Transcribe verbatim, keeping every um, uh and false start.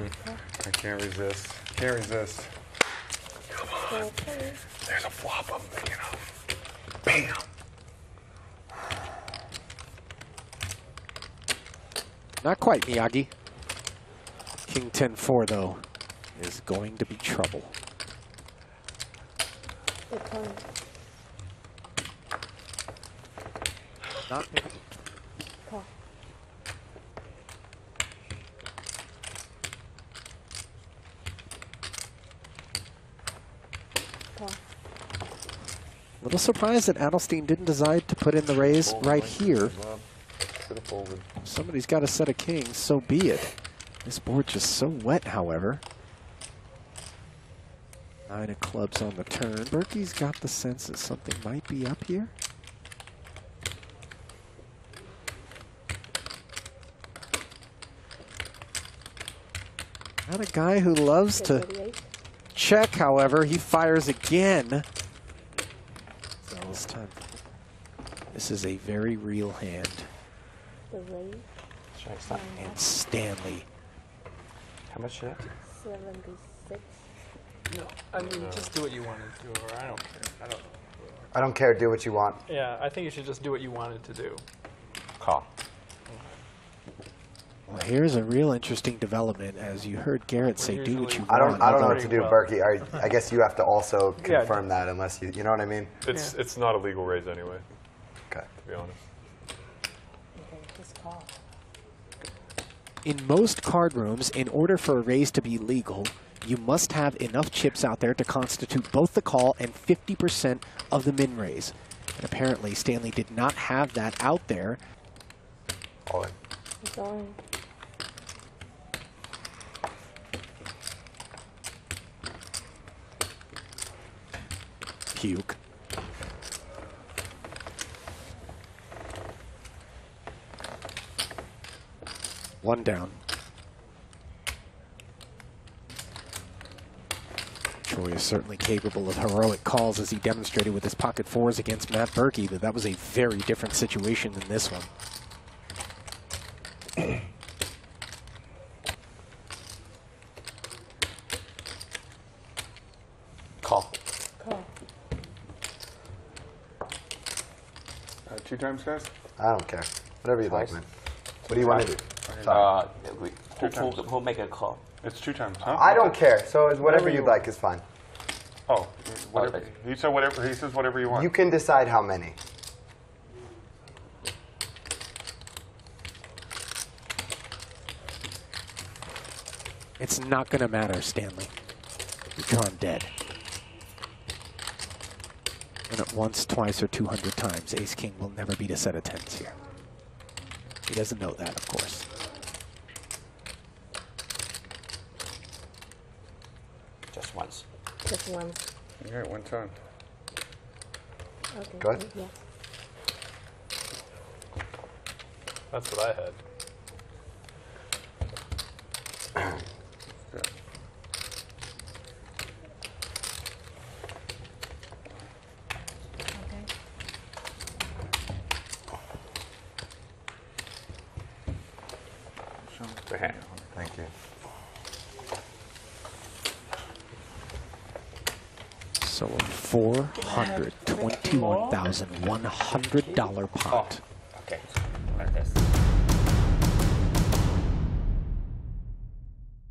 Mm, I can't resist. Can't resist. Come on. Okay. There's a flop I'm thinking of. Bam. Not quite, Miyagi. King ten four, though, is going to be trouble. Okay. Not oh. Oh. Little surprised that Adelstein didn't decide to put in the raise right here. Somebody's got a set of kings, so be it. This board's just so wet, however. Nine of clubs on the turn. Berkey's got the sense that something might be up here. Not a guy who loves to check, however. He fires again. So this time, this is a very real hand. The raise. And Stanley. How much is that? seventy-six. No, I mean, no. Just do what you wanted to do, or I don't care. I don't, I don't care. Do what you want. Yeah, I think you should just do what you wanted to do. Call. Okay. Well, here's a real interesting development. As you heard Garrett We're say, do what you want. I don't, I don't know what to do, well. Berkey. I, I guess you have to also confirm yeah, that unless you, you know what I mean? It's, yeah. it's not a legal raise anyway, okay. to be honest. In most card rooms, in order for a raise to be legal, you must have enough chips out there to constitute both the call and fifty percent of the min raise. And apparently, Stanley did not have that out there. All in. It's all in. Puke. One down. Troy is certainly capable of heroic calls, as he demonstrated with his pocket fours against Matt Berkey, but that was a very different situation than this one. Call. Call. Uh, two times, guys? I don't care. Whatever you like, man. What do you want to do? Uh, we, who, who, who'll make a call? It's two times, huh? I don't care. So whatever, whatever you'd you like is fine. Oh, whatever. He said whatever. He says whatever you want. You can decide how many. It's not going to matter, Stanley. You're gone dead. And at once, twice, or two hundred times, Ace King will never beat a set of tens here. He doesn't know that, of course. Just once. Just once. All right, one time. Okay. Go ahead. Yeah. That's what I had. Thank you. So a four hundred twenty-one thousand one hundred dollar pot.